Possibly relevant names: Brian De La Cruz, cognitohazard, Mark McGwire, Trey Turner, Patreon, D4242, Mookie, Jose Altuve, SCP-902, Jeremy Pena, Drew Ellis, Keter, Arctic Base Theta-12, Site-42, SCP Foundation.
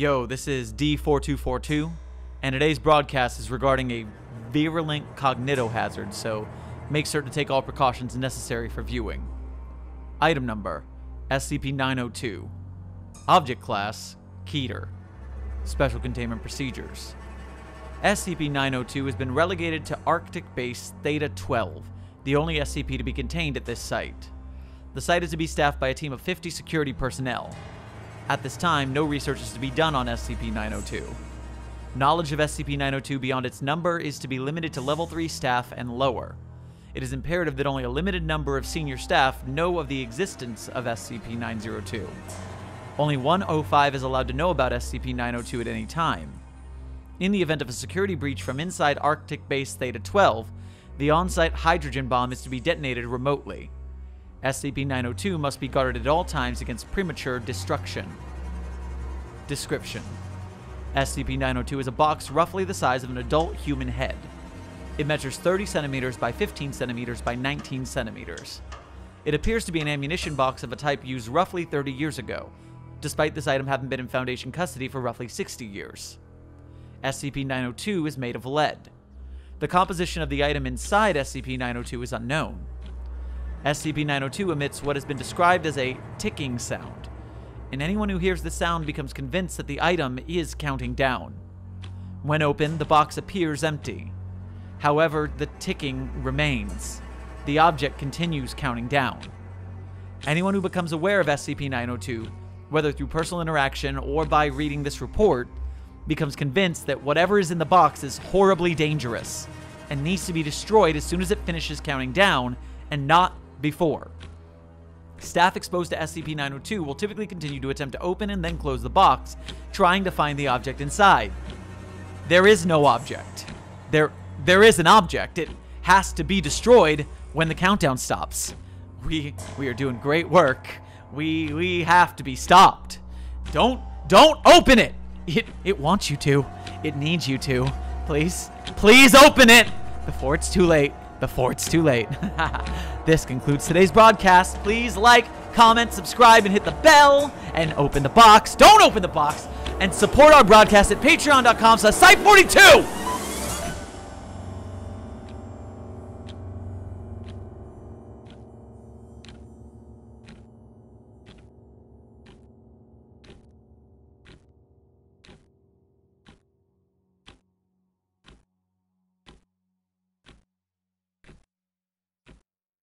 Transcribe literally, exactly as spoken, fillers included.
Yo, this is D four two four two, and today's broadcast is regarding a virulent cognitohazard, so make certain to take all precautions necessary for viewing. Item number, S C P nine oh two. Object class, Keter. Special containment procedures. S C P nine oh two has been relegated to Arctic Base Theta twelve, the only S C P to be contained at this site. The site is to be staffed by a team of fifty security personnel. At this time, no research is to be done on S C P nine oh two. Knowledge of S C P nine oh two beyond its number is to be limited to level three staff and lower. It is imperative that only a limited number of senior staff know of the existence of S C P nine oh two. Only one oh five is allowed to know about S C P nine oh two at any time. In the event of a security breach from inside Arctic Base Theta twelve, the on-site hydrogen bomb is to be detonated remotely. S C P nine oh two must be guarded at all times against premature destruction. Description: S C P nine oh two is a box roughly the size of an adult human head. It measures thirty centimeters by fifteen centimeters by nineteen centimeters. It appears to be an ammunition box of a type used roughly thirty years ago, despite this item having been in Foundation custody for roughly sixty years. S C P nine oh two is made of lead. The composition of the item inside S C P nine oh two is unknown. S C P nine oh two emits what has been described as a ticking sound, and anyone who hears the sound becomes convinced that the item is counting down. When open, the box appears empty. However, the ticking remains. The object continues counting down. Anyone who becomes aware of S C P nine oh two, whether through personal interaction or by reading this report, becomes convinced that whatever is in the box is horribly dangerous and needs to be destroyed as soon as it finishes counting down, and not before. Staff exposed to S C P nine oh two will typically continue to attempt to open and then close the box, trying to find the object inside. There is no object. There, there is an object. It has to be destroyed when the countdown stops. We, we are doing great work. We, we have to be stopped. Don't, don't open it. It, it wants you to. It needs you to. Please, please open it before it's too late. Before it's too late. This concludes today's broadcast. Please like, comment, subscribe, and hit the bell. And open the box. Don't open the box. And support our broadcast at patreon dot com slash site forty-two.